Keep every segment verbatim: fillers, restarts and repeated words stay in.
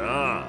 Ah.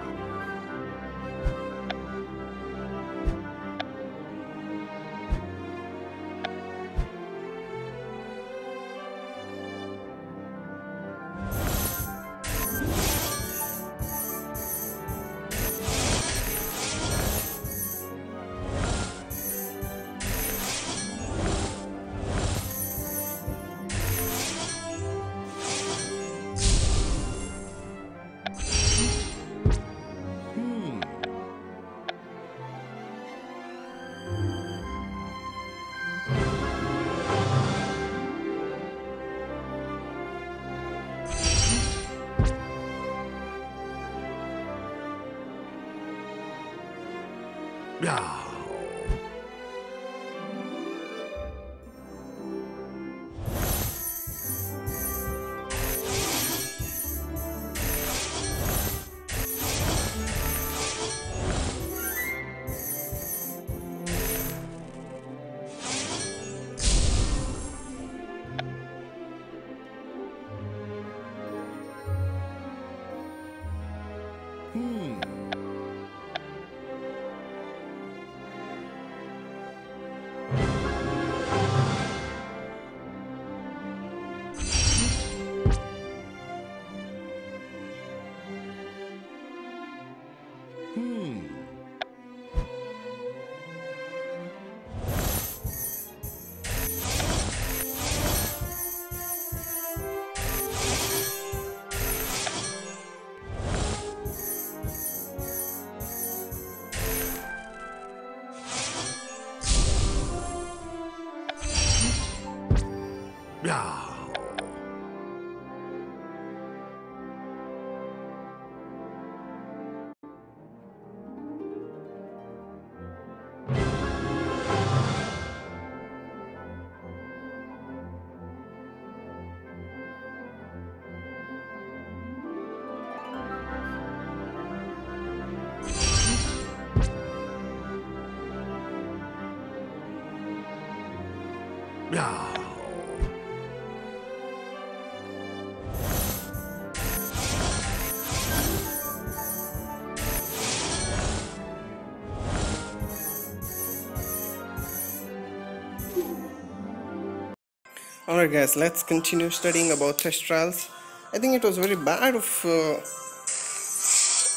Alright guys, let's continue studying about thestrals. I think it was very bad of uh,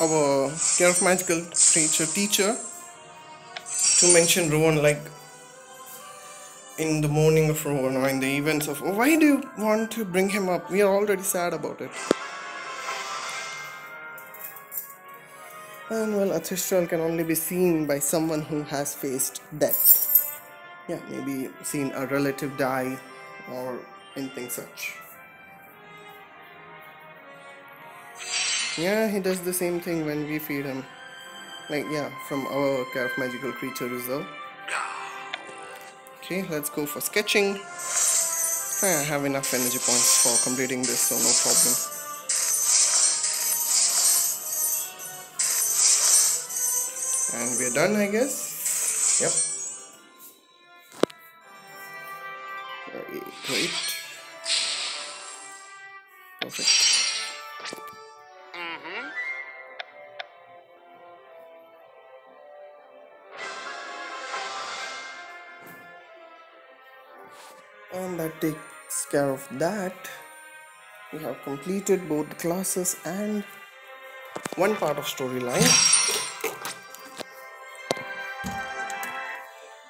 our Care of Magical Creature teacher to mention Rowan like in the morning of Rowan or in the events of... Why do you want to bring him up? We are already sad about it. And well, a thestral can only be seen by someone who has faced death. Yeah, maybe seen a relative die or anything such. Yeah, he does the same thing when we feed him, like yeah, from our Care of Magical Creature reserve. Okay, let's go for sketching. I have enough energy points for completing this, so no problem. And we're done, I guess. Yep. Great. Perfect. Mm-hmm. And that takes care of that. We have completed both the classes and one part of storyline.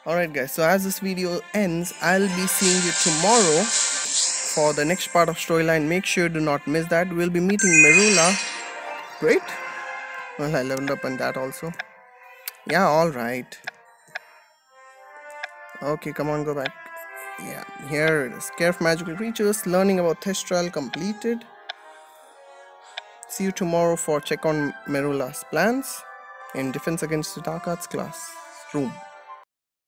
Alright guys, so as this video ends, I'll be seeing you tomorrow for the next part of storyline. Make sure do not miss that. We'll be meeting Merula. Great. Well, I leveled up on that also. Yeah, alright. Okay, come on, go back. Yeah, here it is. Care of Magical Creatures, learning about Thestral completed. See you tomorrow for check on Merula's plans in Defense Against the Dark Arts class room.